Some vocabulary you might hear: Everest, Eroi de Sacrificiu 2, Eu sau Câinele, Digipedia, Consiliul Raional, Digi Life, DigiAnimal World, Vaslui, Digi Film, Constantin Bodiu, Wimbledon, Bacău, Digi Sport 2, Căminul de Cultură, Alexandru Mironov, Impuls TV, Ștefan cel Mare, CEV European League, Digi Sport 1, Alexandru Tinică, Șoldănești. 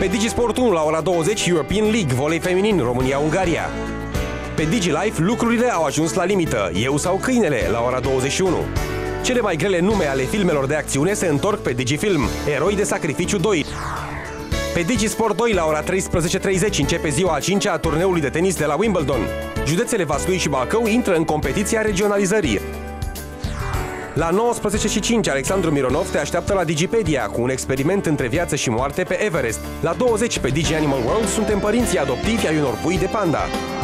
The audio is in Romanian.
Pe Digi Sport 1 la ora 20 European League, volei feminin, România-Ungaria. Pe Digi Life lucrurile au ajuns la limită, Eu sau Câinele la ora 21. Cele mai grele nume ale filmelor de acțiune se întorc pe Digifilm, Eroi de Sacrificiu 2. Pe Digi Sport 2 la ora 13.30 începe ziua a 5-a a turneului de tenis de la Wimbledon. Județele Vaslui și Bacău intră în competiția regionalizării. La 19.05 Alexandru Mironov te așteaptă la Digipedia cu un experiment între viață și moarte pe Everest. La 20 pe DigiAnimal World suntem părinții adoptivi ai unor pui de panda.